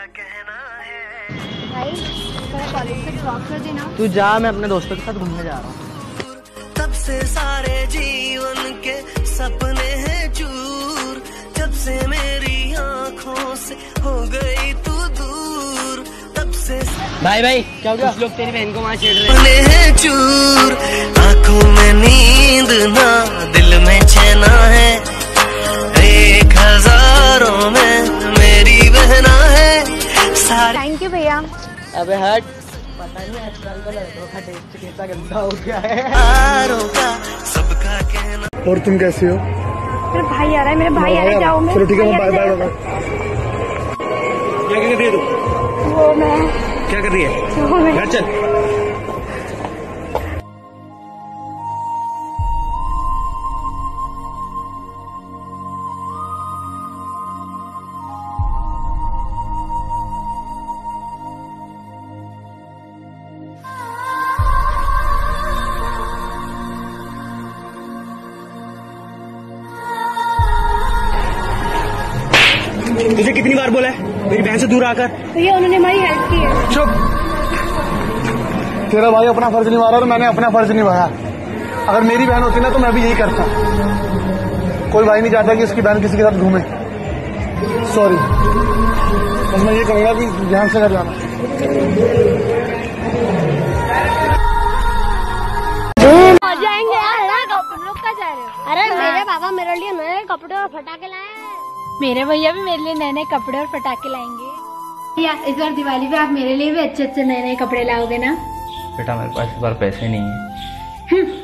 भाई कॉलेज से ड्रॉप कर देना। तू जा, मैं अपने दोस्तों के साथ घूमने जा रहा हूँ। तब से सारे जीवन के सपने हैं चूर, जब से मेरी आँखों से हो गई तू दूर, तब से भाई क्या हो गया? लोग तेरी बहन को वहाँ छेड़ रहे हैं। चूर आँखों में नींद ना, दिल में चैना है, 1000 में मेरी बहना है। थैंक यू भैया। अबे हट, पता नहीं आजकल का लड़का टेस्ट कितना गंदा हो गया है। और तुम कैसे हो? मेरा भाई आ रहा है, मेरा भाई आ रहा है, जाओ। मैं चलो ठीक है, बाय बाय बाय। क्या कर रही है तू? वो मैं क्या कर रही है? घर चल। तुझे कितनी बार बोला है मेरी बहन से दूर आकर? भैया उन्होंने हमारी हेल्प की है। चुप, तेरा भाई अपना फर्ज निभा रहा और मैंने अपना फर्ज निभाया। अगर मेरी बहन होती ना तो मैं भी यही करता। कोई भाई नहीं चाहता कि उसकी बहन किसी के साथ घूमे। सॉरी, बस मैं ये कहूँगा कि ध्यान से घर जाना। अरे मेरे पापा मेरे लिए नए कपड़े और फटाके लाए। मेरे भैया भी मेरे लिए नए नए कपड़े और फटाके लाएंगे। भैया इस बार दिवाली पे आप मेरे लिए भी अच्छे अच्छे नए नए कपड़े लाओगे ना? बेटा मेरे पास इस बार पैसे नहीं है।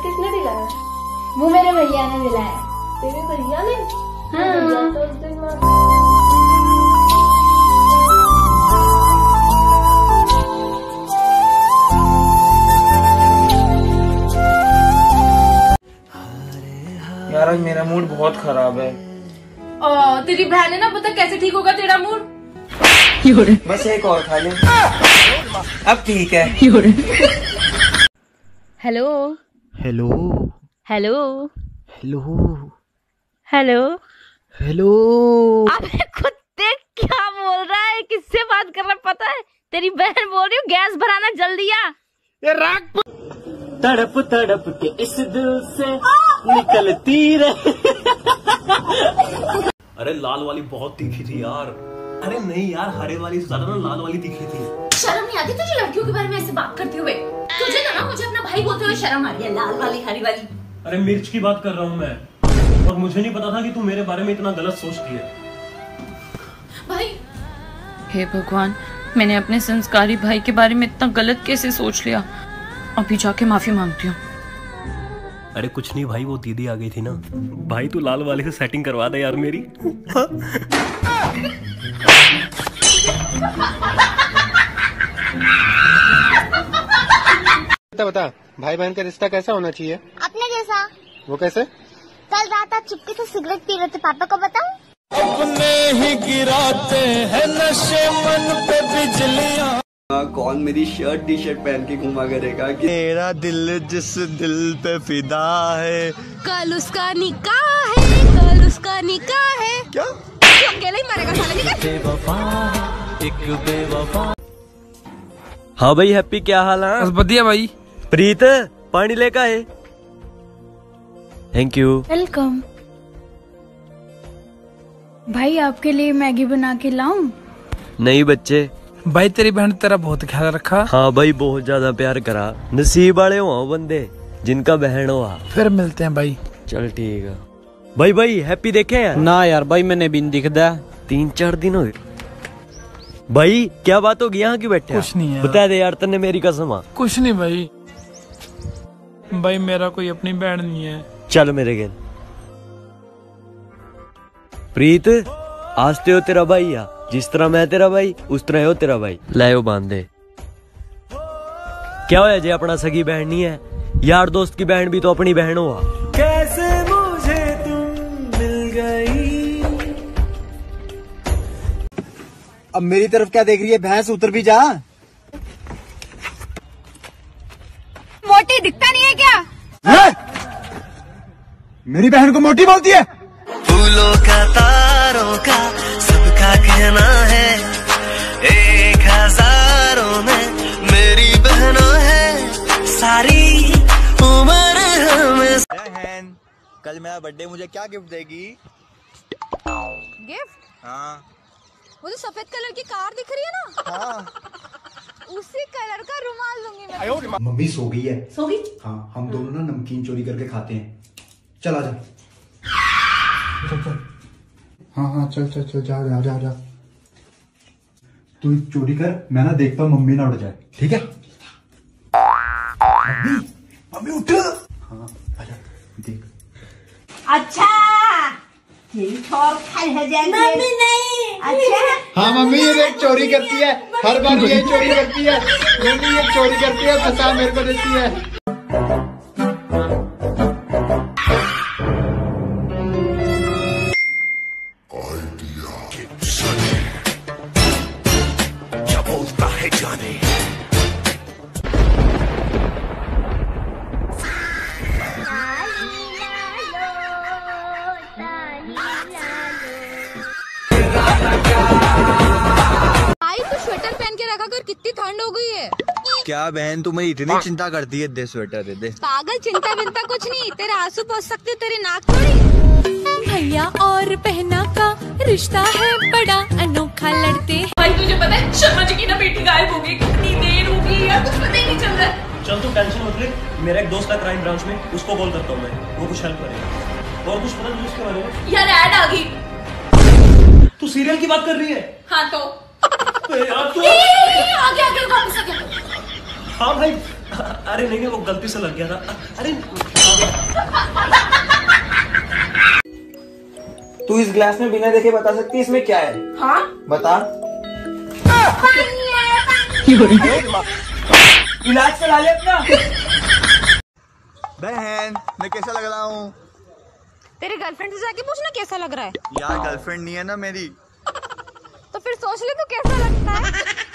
किसने दिलाया? वो मेरे भैया ने दिलाया। तेरे भैया ने? हाँ। तो उस दिन यार आज मेरा मूड बहुत खराब है। तेरी बहन है ना, पता कैसे ठीक होगा तेरा मूड? बस एक और खा ले, अब ठीक है। Hello hello hello hello hello hello. अबे कुत्ते क्या बोल रहा है? किससे बात कर रहा है? पता है तेरी बहन बोल रही हूँ गैस भराना जल्दी आ। ये राग तड़प तड़प के इस दिल से निकलती रहे। अरे लाल वाली बहुत तीखी थी यार। अरे नहीं यार, हरे वाली ज्यादा ना, लाल वाली तीखी थी। शर्म नहीं आती तुझे लड़कियों के बारे में ऐसे बात करते हुए? तुझे तो ना मुझे अपना भाई बोलते हुए शर्म आ रही है। लाल वाली, हरी वाली। अरे मिर्च की बात कर रहा हूँ मैं, और मुझे नहीं पता था कि तू मेरे बारे में इतना गलत सोचती है। भाई हे भगवान, मैंने अपने संस्कारी भाई के बारे में इतना गलत कैसे सोच लिया। अभी जाके माफी मांगती हूँ। अरे कुछ नहीं भाई, वो दीदी आ गई थी ना। भाई तू लाल वाले से सेटिंग करवा दे यार मेरी। बता भाई बहन का रिश्ता कैसा होना चाहिए? अपने जैसा। वो कैसे? कल रात आप चुपके से सिगरेट पी रहे थे, पापा को बताऊं? अपने ही गिराते हैं नशे मन पे बिजलियां। कौन मेरी शर्ट टी शर्ट पहन के घुमा करेगा? मेरा दिल जिस दिल पे फिदा है, कल उसका निकाह है, कल उसका निकाह है। क्या अकेले ही मरेगा साला? बेवफा एक बेवफा। हाँ भाई हैप्पी, क्या हाल है? बस बढ़िया भाई। प्रीत पानी लेकर आए। Thank you. वेलकम। भाई आपके लिए मैगी बना के लाऊं? नहीं बच्चे। भाई तेरी बहन तेरा बहुत ख्याल रखा। हाँ भाई बहुत ज्यादा प्यार करा। नसीब वाले हो बंदे जिनका बहन हो। फिर मिलते हैं भाई। चल ठीक है। भाई भाई हैप्पी देखे यार? ना यार भाई मैंने भी नहीं दिखदा, 3-4 दिन हो। भाई क्या बात होगी, यहाँ क्यों बैठे? कुछ नहीं है। बता दे यार, तने मेरी कसम। कुछ नहीं भाई, भाई मेरा कोई अपनी बहन नहीं है। चल मेरे गेल। प्रीत आज तो हो तेरा भाई, या जिस तरह मैं तेरा भाई उस तरह हो तेरा भाई। लायो बांधे। क्या होया जे अपना सगी बहन नहीं है यार दोस्त की बहन भी तो अपनी बहन हुआ। कैसे मुझे तुम मिल गई। अब मेरी तरफ क्या देख रही है भैंस, उतर भी जा। मोटी दिखता नहीं है क्या है? मेरी बहन को मोटी बोलती है। फूलों का तारों का सबका कहना है, 1000 में मेरी बहनों है सारी उम्र हमें। कल मेरा बर्थडे, मुझे क्या गिफ्ट देगी? गिफ्ट? हाँ वो जो सफेद कलर की कार दिख रही है ना, हाँ उसी कलर का रुमाल दूंगी मैं। मम्मी सो गई है। सो गई? हाँ हम दोनों ना नमकीन चोरी करके खाते हैं, चल आजा। हाँ हाँ चल चल चल जा जा जा जा। तू चोरी कर, मैं ना देखता हूँ मम्मी ना उठ जाए, ठीक है? मम्मी मम्मी उठ। हाँ आजा देख। अच्छा मम्मी नहीं। अच्छा हाँ मम्मी ये चोरी करती है, हर बार ये चोरी करती है। मम्मी ये चोरी करती है, फसा मेरे को देती है। कितनी ठंड हो गई है। क्या बहन तुम्हें इतनी चिंता करती है, दे स्वेटर दे दे। पागल, चिंता बिंता कुछ नहीं, तेरे आंसू पहुँच सकते तेरे नाक थोड़ी। भैया और बहना का रिश्ता है बड़ा अनोखा, लड़ते हैं। भाई तुझे पता है शर्मा जी की ना बेटी गायब हो गई, कितनी देर हो गई यार कुछ पता ही नहीं चल रहा है। चल तू टेंशन मत ले, मेरा एक दोस्त है क्राइम ब्रांच में, उसको कॉल करता हूँ मैं, वो कुछ हेल्प करेगा। और कुछ पता नहीं उसके बारे में यार। ऐड आ गई। तू सीरियल की बात कर रही है? हाँ तो आगे आगे कौन सा? हाँ भाई अरे नहीं वो गलती से लग गया था। अरे तू इस ग्लास में बिना देखे बता सकती है इसमें क्या है? हाँ बता। इलाज करा ले अपना। बहन मैं कैसा लग रहा हूँ? तेरी गर्लफ्रेंड से जाके पूछना कैसा लग रहा है। यार गर्लफ्रेंड नहीं है ना मेरी। तो फिर सोच ले तू कैसा लगता है।